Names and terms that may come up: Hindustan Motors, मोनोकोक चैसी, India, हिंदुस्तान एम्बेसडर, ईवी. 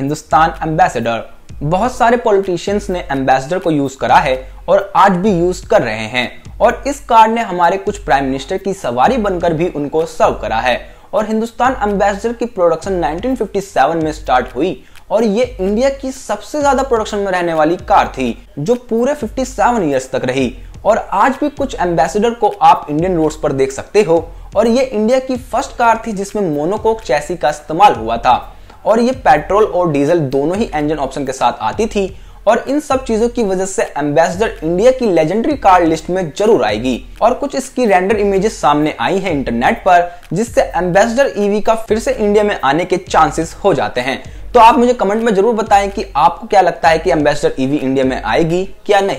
हिंदुस्तान एम्बेसडर। बहुत सारे पॉलिटिशियंस ने एम्बेसडर को यूज करा है और आज भी यूज कर रहे हैं, और इस कार्ड ने हमारे कुछ प्राइम मिनिस्टर की सवारी बनकर भी उनको सर्व करा है। और हिंदुस्तान एम्बेसडर की प्रोडक्शन 1957 में स्टार्ट हुई और ये इंडिया की सबसे ज्यादा प्रोडक्शन में रहने वाली कार थी जो पूरे 57 ईयर्स तक रही। और आज भी कुछ एम्बेसडर को आप इंडियन रोड्स पर देख सकते हो, और ये इंडिया की फर्स्ट कार थी जिसमें मोनोकोक चैसी का इस्तेमाल हुआ था, और ये पेट्रोल और डीजल दोनों ही इंजन ऑप्शन के साथ आती थी। और इन सब चीजों की वजह से एम्बेसडर इंडिया की लेजेंडरी कार लिस्ट में जरूर आएगी। और कुछ इसकी रेंडर इमेजेस सामने आई हैं इंटरनेट पर, जिससे एम्बेसडर ईवी का फिर से इंडिया में आने के चांसेस हो जाते हैं। तो आप मुझे कमेंट में जरूर बताएं कि आपको क्या लगता है कि एम्बेसडर ईवी इंडिया में आएगी क्या नहीं।